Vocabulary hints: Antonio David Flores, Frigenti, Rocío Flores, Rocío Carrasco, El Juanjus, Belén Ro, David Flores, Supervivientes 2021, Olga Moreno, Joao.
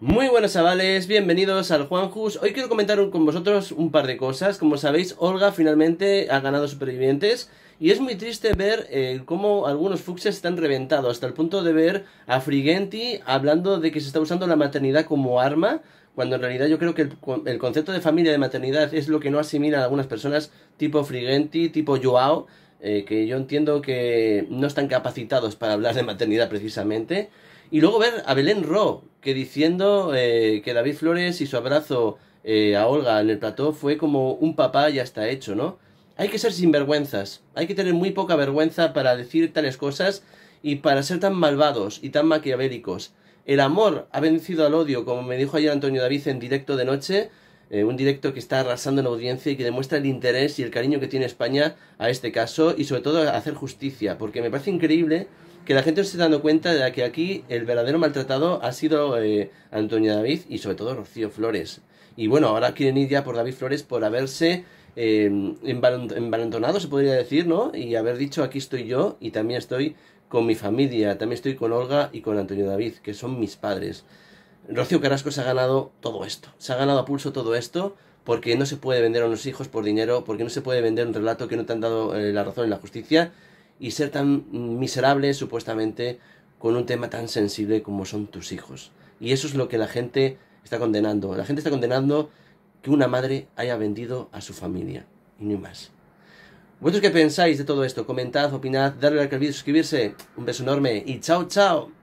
Muy buenos chavales, bienvenidos al Juanjus. Hoy quiero comentar con vosotros un par de cosas. Como sabéis, Olga finalmente ha ganado Supervivientes. Y es muy triste ver cómo algunos fucsias están reventados, hasta el punto de ver a Frigenti hablando de que se está usando la maternidad como arma, cuando en realidad yo creo que el concepto de familia, de maternidad, es lo que no asimilan algunas personas, tipo Frigenti, tipo Joao, que yo entiendo que no están capacitados para hablar de maternidad precisamente. Y luego ver a Belén Ro, que diciendo que David Flores y su abrazo a Olga en el plató fue como un papá ya está hecho, ¿no? Hay que ser sinvergüenzas, hay que tener muy poca vergüenza para decir tales cosas y para ser tan malvados y tan maquiavélicos. El amor ha vencido al odio, como me dijo ayer Antonio David en directo de noche, un directo que está arrasando en la audiencia y que demuestra el interés y el cariño que tiene España a este caso y sobre todo a hacer justicia, porque me parece increíble que la gente se esté dando cuenta de que aquí el verdadero maltratado ha sido Antonio David y sobre todo Rocío Flores. Y bueno, ahora quieren ir ya por David Flores por haberse envalentonado, se podría decir, ¿no? Y haber dicho aquí estoy yo y también estoy con mi familia, también estoy con Olga y con Antonio David, que son mis padres. Rocío Carrasco se ha ganado todo esto, se ha ganado a pulso todo esto, porque no se puede vender a unos hijos por dinero, porque no se puede vender un relato que no te han dado la razón y la justicia, y ser tan miserable, supuestamente, con un tema tan sensible como son tus hijos. Y eso es lo que la gente está condenando. La gente está condenando que una madre haya vendido a su familia. Y no más. ¿Vosotros qué pensáis de todo esto? Comentad, opinad, dadle like al vídeo, suscribirse. Un beso enorme y chao, chao.